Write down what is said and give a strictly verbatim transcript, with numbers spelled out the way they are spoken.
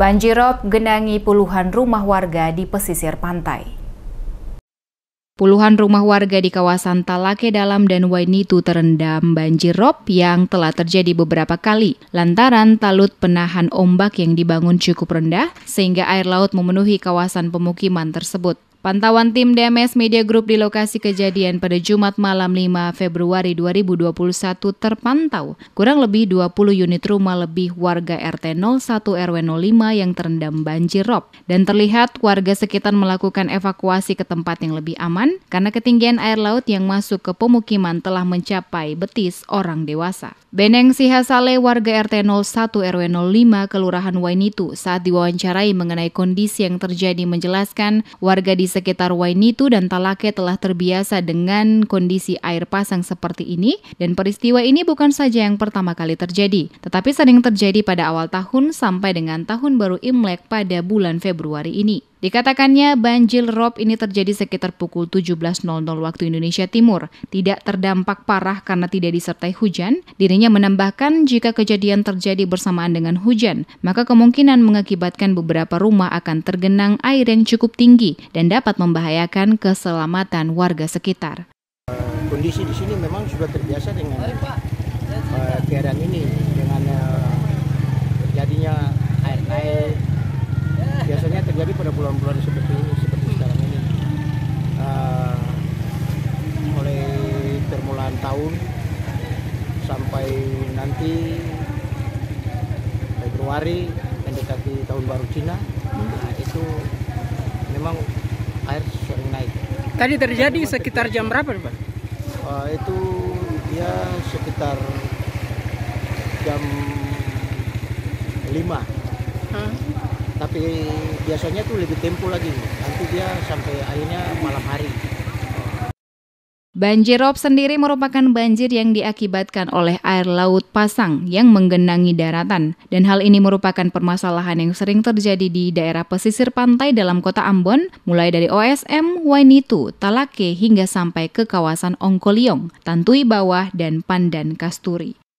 Banjir R O B genangi puluhan rumah warga di pesisir pantai. Puluhan rumah warga di kawasan Talake Dalam dan Wainitu terendam banjir R O B yang telah terjadi beberapa kali lantaran talut penahan ombak yang dibangun cukup rendah sehingga air laut memenuhi kawasan pemukiman tersebut. Pantauan tim D M S Media Group di lokasi kejadian pada Jumat malam lima Februari dua ribu dua puluh satu terpantau kurang lebih dua puluh unit rumah lebih warga R T nol satu R W nol lima yang terendam banjir R O B dan terlihat warga sekitar melakukan evakuasi ke tempat yang lebih aman karena ketinggian air laut yang masuk ke pemukiman telah mencapai betis orang dewasa. Beneng Sihasale, warga R T nol satu R W nol lima Kelurahan Wainitu, saat diwawancarai mengenai kondisi yang terjadi menjelaskan warga di sekitar Wainitu dan Talake telah terbiasa dengan kondisi air pasang seperti ini dan peristiwa ini bukan saja yang pertama kali terjadi, tetapi sering terjadi pada awal tahun sampai dengan tahun baru Imlek pada bulan Februari ini. Dikatakannya banjir R O B ini terjadi sekitar pukul tujuh belas nol nol waktu Indonesia Timur, tidak terdampak parah karena tidak disertai hujan. Dirinya menambahkan jika kejadian terjadi bersamaan dengan hujan, maka kemungkinan mengakibatkan beberapa rumah akan tergenang air yang cukup tinggi dan dapat membahayakan keselamatan warga sekitar. Kondisi di sini memang sudah terbiasa dengan uh, keadaan ini, dengan uh, terjadinya air naik. Biasanya terjadi pada bulan-bulan seperti ini, seperti sekarang ini. Uh, mulai permulaan tahun sampai nanti Februari mendekati tahun baru Cina, nah, itu memang air sering naik. Tadi terjadi sekitar jam berapa, Pak? Uh, itu ya sekitar jam lima. Hmm. Tapi biasanya tuh lebih tempo lagi, nanti dia sampai akhirnya malam hari. Banjir R O B sendiri merupakan banjir yang diakibatkan oleh air laut pasang yang menggenangi daratan. Dan hal ini merupakan permasalahan yang sering terjadi di daerah pesisir pantai dalam kota Ambon, mulai dari O S M, Wainitu, Talake, hingga sampai ke kawasan Ongkoliong, Tantui Bawah, dan Pandan Kasturi.